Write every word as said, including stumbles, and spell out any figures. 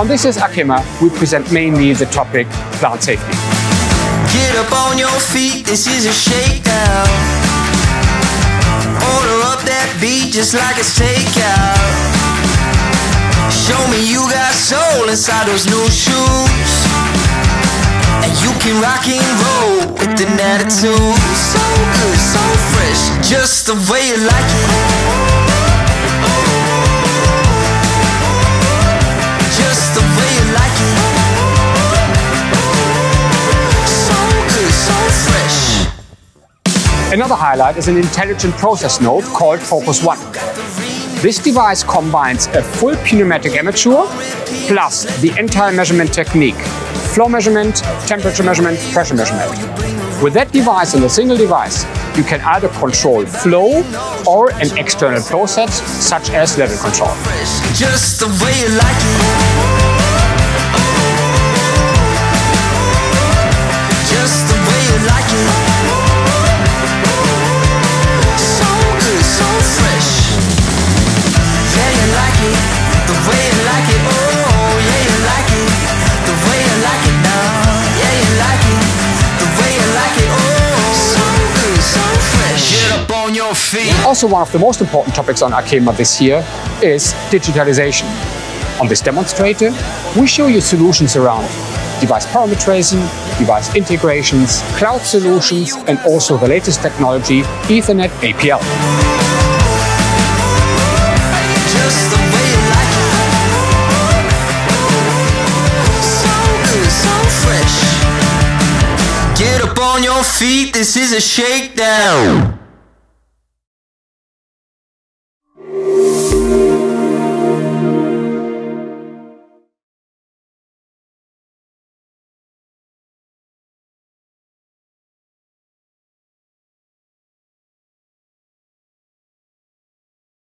On This Is ACHEMA, we present mainly the topic plant safety. Get up on your feet, this is a shakedown. Order up that beat just like it's takeout. Show me you got soul inside those new shoes. And you can rock and roll with an attitude. So good, so fresh, just the way you like it. Another highlight is an intelligent process node called FOCUS one. This device combines a full pneumatic armature plus the entire measurement technique, flow measurement, temperature measurement, pressure measurement. With that device in a single device, you can either control flow or an external process such as level control. Just the way you like it. Also, one of the most important topics on ACHEMA this year is digitalization. On this demonstrator, we show you solutions around device parametrization, device integrations, cloud solutions, and also the latest technology, Ethernet A P L. Get up on your feet, this is a shakedown.